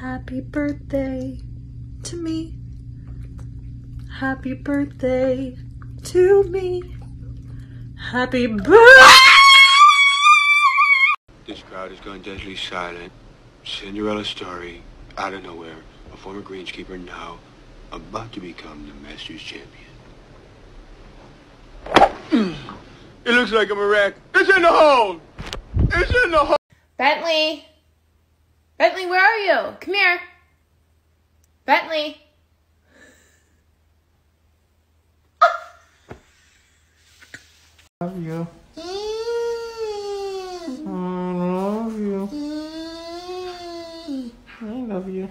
Happy birthday to me. Happy birthday to me. Happy birthday. This crowd has gone deadly silent. Cinderella story, out of nowhere. A former greenskeeper now about to become the Masters champion. It looks like I'm a wreck. It's in the hole! It's in the hole! Bentley! Bentley, where are you? Come here! Bentley! I love you. I love you. I love you.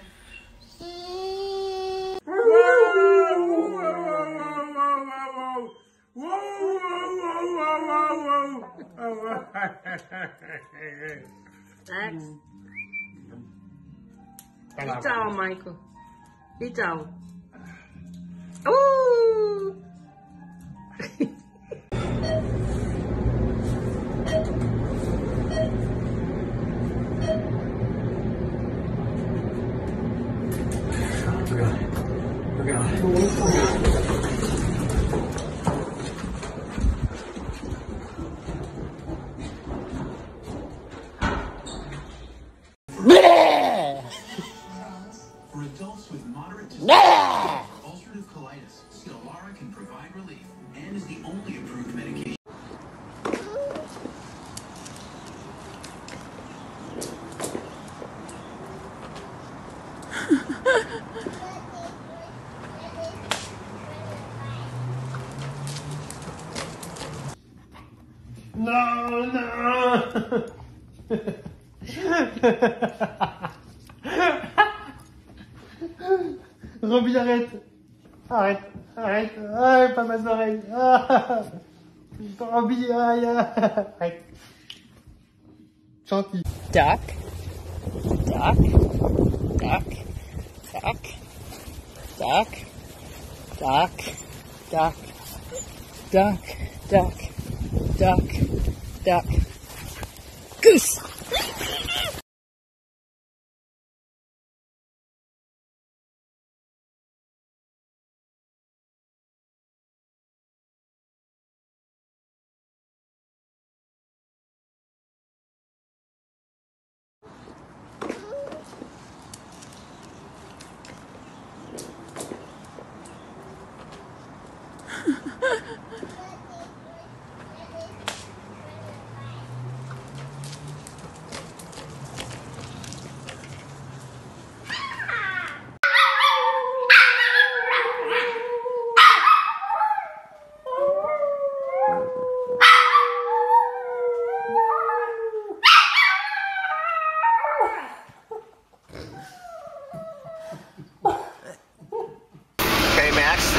Ciao, Michael. Ciao. Ooh. We're gone. Stelara can provide relief and is the only approved medication. No. Roby, arrête. Arrête, pas mal d'oreilles. Ah, Roby, arrête. Gentil. Duck. Goose.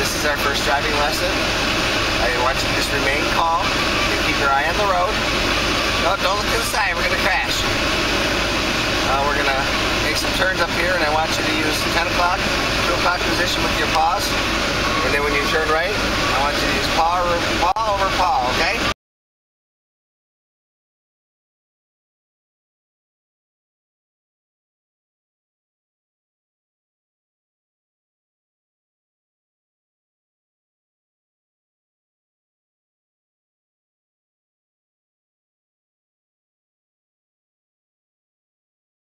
This is our first driving lesson. I want you to just remain calm and keep your eye on the road. No, don't look to the side, we're going to crash. We're going to make some turns up here, and I want you to use 10 o'clock, 2 o'clock position with your paws. And then when you turn right, I want you to use paw